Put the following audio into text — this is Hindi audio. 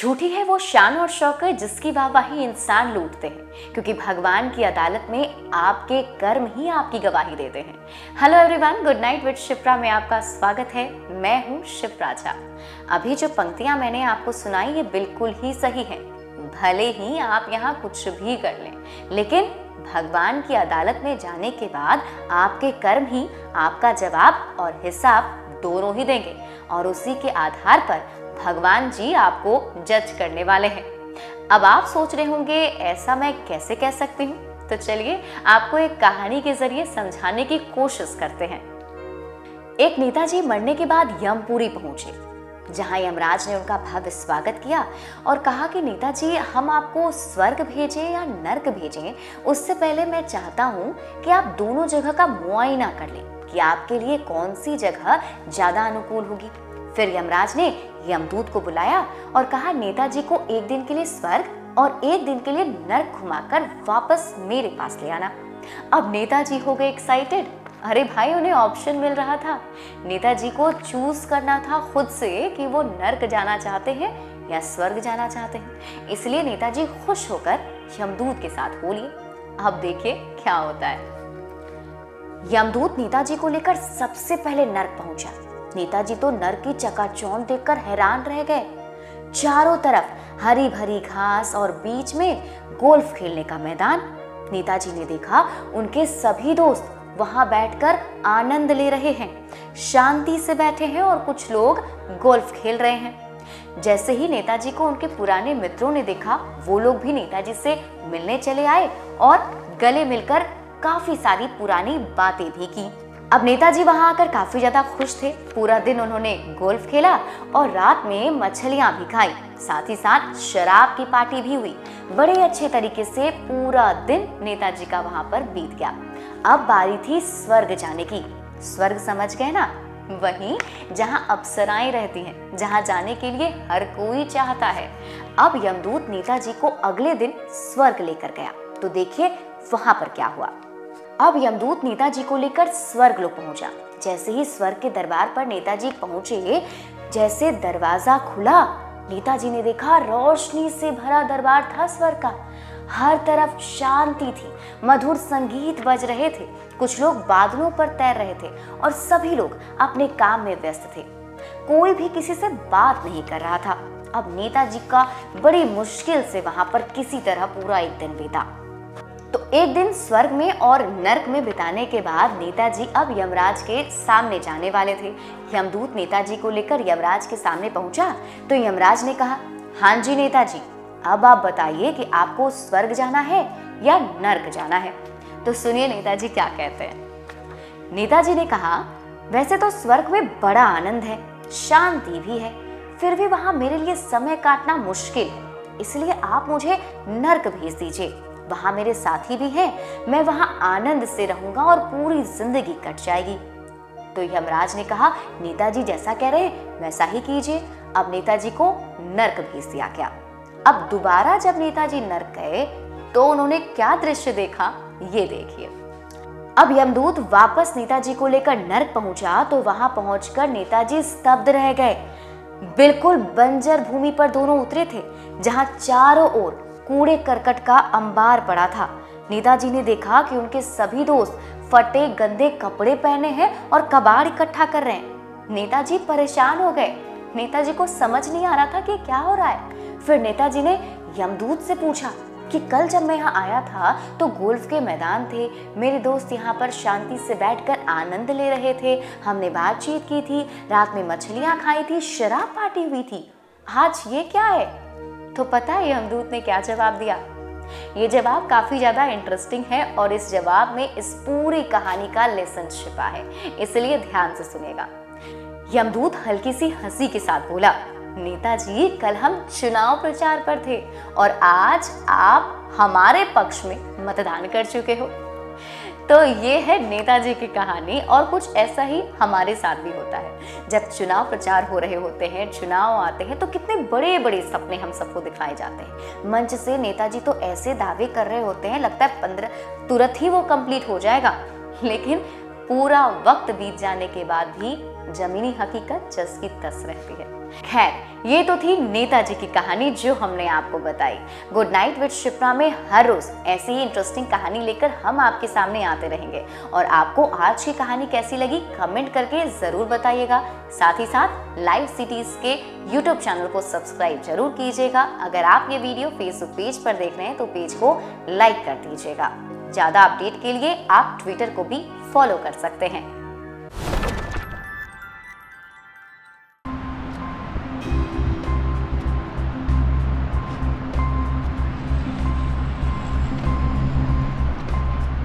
झूठी है वो शान और शौकत जिसकी वाहवाही इंसान लूटते हैं, क्योंकि भगवान की अदालत में आपके कर्म ही आपकी गवाही देते हैं। Hello everyone, good night with Shipra में आपका स्वागत है। मैं हूँ शिप्रा झा। अभी जो पंक्तियाँ मैंने आपको सुनाई ये बिल्कुल ही सही हैं। भले ही आप यहाँ कुछ भी कर लें, लेकिन भगवान की अदालत में जाने के बाद आपके कर्म ही आपका जवाब और हिसाब दोनों ही देंगे, और उसी के आधार पर भगवान जी आपको जज करने वाले हैं। अब आप सोच रहे होंगे ऐसा मैं कैसे कह सकती हूँ, तो चलिए आपको एक कहानी के जरिए समझाने की कोशिश करते हैं। एक नेताजी मरने के बाद यमपुरी पहुंचे, जहां यमराज ने उनका भव्य स्वागत किया और कहा कि नेताजी हम आपको स्वर्ग भेजें या नर्क भेजें, उससे पहले मैं चाहता हूँ कि आप दोनों जगह का मुआयना कर लें कि आपके लिए कौन सी जगह ज्यादा अनुकूल होगी। फिर यमराज ने यमदूत को बुलाया और कहा नेताजी को एक दिन के लिए स्वर्ग और एक दिन के लिए नर्क घुमाकर वापस मेरे पास ले आना। अब नेताजी हो गए एक्साइटेड। अरे भाई, उन्हें ऑप्शन मिल रहा था। नेताजी को चूज करना था खुद से कि वो नर्क जाना चाहते हैं या स्वर्ग जाना चाहते हैं, इसलिए नेताजी खुश होकर यमदूत के साथ हो लिए। अब देखिए क्या होता है। यमदूत नेताजी को लेकर सबसे पहले नर्क पहुंचा। नेताजी तो नर्क की चकाचौंध देखकर हैरान रह गए। चारों तरफ हरी भरी घास और बीच में गोल्फ खेलने का मैदान। नेताजी ने देखा उनके सभी दोस्त वहां बैठकर आनंद ले रहे हैं, शांति से बैठे हैं और कुछ लोग गोल्फ खेल रहे हैं। जैसे ही नेताजी को उनके पुराने मित्रों ने देखा, वो लोग भी नेताजी से मिलने चले आए और गले मिलकर काफी सारी पुरानी बातें भी की। अब नेताजी वहां आकर काफी ज्यादा खुश थे। पूरा दिन उन्होंने गोल्फ खेला और रात में मछलियां भी खाई, साथ ही साथ शराब की पार्टी भी हुई। बड़े अच्छे तरीके से पूरा दिन नेताजी का वहां पर बीत गया। अब बारी थी स्वर्ग जाने की। स्वर्ग समझ गए ना, वहीं जहां अप्सराएं रहती हैं, जहां जाने के लिए हर कोई चाहता है। अब यमदूत नेताजी को अगले दिन स्वर्ग लेकर गया, तो देखिए वहां पर क्या हुआ। अब यमदूत नेताजी को लेकर स्वर्ग लोक पहुंचा। जैसे ही स्वर्ग के दरबार पर नेताजी पहुंचे, जैसे दरवाजा खुला, नेताजी ने देखा रोशनी से भरा दरबार था स्वर्ग का। हर तरफ शांति थी, मधुर संगीत बज रहे थे, कुछ लोग बादलों पर तैर रहे थे और सभी लोग अपने काम में व्यस्त थे। कोई भी किसी से बात नहीं कर रहा था। अब नेताजी का बड़ी मुश्किल से वहां पर किसी तरह पूरा एक दिन बीता। तो एक दिन स्वर्ग में और नर्क में बिताने के बाद नेताजी अब यमराज के सामने जाने वाले थे। यमदूत नेताजी को लेकर यमराज के सामने पहुंचा तो यमराज ने कहा, हाँ जी नेताजी, अब आप बताइए कि आपको स्वर्ग जाना है या नर्क जाना है। तो सुनिए नेताजी क्या कहते हैं। नेताजी ने कहा, वैसे तो स्वर्ग में बड़ा आनंद है, शांति भी है, फिर भी वहाँ मेरे लिए समय काटना मुश्किल है, इसलिए आप मुझे नर्क भेज दीजिए। वहाँ मेरे साथी भी हैं, मैं वहाँ आनंद से रहूंगा और पूरी जिंदगी कट जाएगी। तो यमराज ने कहा, नेताजी जैसा कह रहे हैं वैसा ही कीजिए। अब नेताजी को नर्क भेज दिया गया। अब दोबारा जब नेताजी नर्क गए तो उन्होंने क्या दृश्य देखा ये देखिए। अब यमदूत वापस नेताजी को लेकर नर्क पहुंचा तो वहां पहुंचकर नेताजी स्तब्ध रह गए। बिल्कुल बंजर भूमि पर दोनों उतरे थे, जहां चारों ओर कूड़े करकट का अंबार पड़ा था। नेताजी ने देखा कि उनके सभी दोस्त फटे गंदे कपड़े पहने हैं और कबाड़ इकट्ठा कर रहे हैं। नेताजी परेशान हो गए। नेताजी को समझ नहीं आ रहा था कि क्या हो रहा है। फिर नेताजी ने यमदूत से पूछा कि कल जब मैं यहाँ आया था तो गोल्फ के मैदान थे, मेरे दोस्त यहाँ पर शांति से बैठकर आनंद ले रहे थे, हमने बातचीत की थी, रात में मछलियाँ खाई थी, शराब पार्टी हुई थी, आज ये क्या है। तो पता है यमदूत ने क्या जवाब दिया? ये जवाब काफी ज्यादा इंटरेस्टिंग है और इस जवाब में इस पूरी कहानी का लेसन छिपा है, इसलिए ध्यान से सुनेगा। यमदूत हल्की सी हंसी के साथ बोला, नेताजी कल हम चुनाव प्रचार पर थे और आज आप हमारे पक्ष में मतदान कर चुके हो। तो ये है नेताजी की कहानी, और कुछ ऐसा ही हमारे साथ भी होता है। जब चुनाव प्रचार हो रहे होते हैं, चुनाव आते हैं, तो कितने बड़े बड़े सपने हम सबको दिखाए जाते हैं। मंच से नेताजी तो ऐसे दावे कर रहे होते हैं, लगता है 15 तुरंत ही वो कंप्लीट हो जाएगा, लेकिन पूरा वक्त बीत जाने के बाद भी जमीनी हकीकत जस की तस रहती है। खैर, ये तो थी नेताजी की कहानी जो हमने आपको बताई। गुड नाइट विद शिप्रा में हर रोज ऐसी ही इंटरेस्टिंग कहानी लेकर हम आपके सामने आते रहेंगे। और आपको आज की कहानी कैसी लगी कमेंट करके जरूर बताइएगा। साथ ही साथ लाइव सिटीज के यूट्यूब चैनल को सब्सक्राइब जरूर कीजिएगा। अगर आप ये वीडियो फेसबुक पेज पर देख रहे हैं तो पेज को लाइक कर दीजिएगा। ज्यादा अपडेट के लिए आप ट्विटर को भी फॉलो कर सकते हैं।